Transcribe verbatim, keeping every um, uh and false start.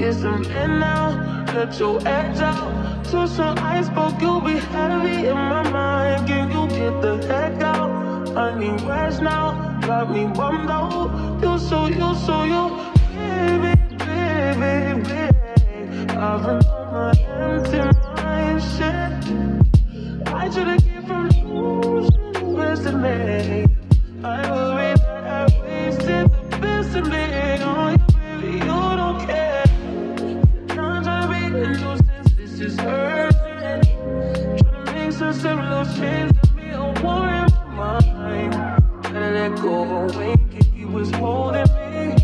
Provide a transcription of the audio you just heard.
years I'm in now. Cut your edge out, to some iceberg, you'll be heavy in my mind. Can you get the heck out? I need rest now, got me one though. You so you so you, baby, baby, baby. I've been on my empty mind, shit. I should've came from losing the best in me. I worry that I wasted the best in me on you, baby. You don't care. Times I've been in your sense, this is hurting. Trying to make some similar change to me, a war in my mind. Let it go away, he was holding me.